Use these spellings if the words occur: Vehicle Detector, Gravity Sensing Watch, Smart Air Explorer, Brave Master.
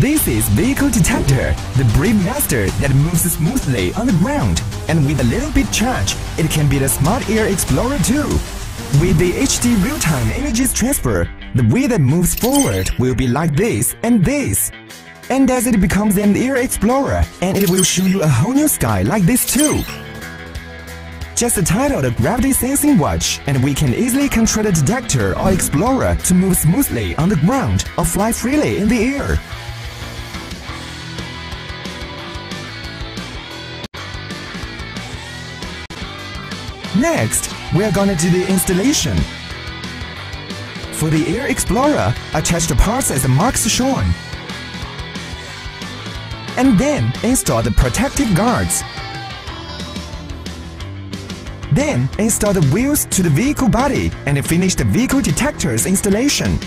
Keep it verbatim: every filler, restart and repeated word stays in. This is Vehicle Detector, the Brave Master that moves smoothly on the ground, and with a little bit charge, it can be the Smart Air Explorer too. With the H D real-time images transfer, the way that moves forward will be like this and this. And as it becomes an Air Explorer, and it will show you a whole new sky like this too. Just title the Gravity Sensing Watch, and we can easily control the detector or explorer to move smoothly on the ground or fly freely in the air. Next, we are gonna do the installation. For the Air Explorer, attach the parts as the marks shown. And then install the protective guards. Then install the wheels to the vehicle body and finish the vehicle detector's installation.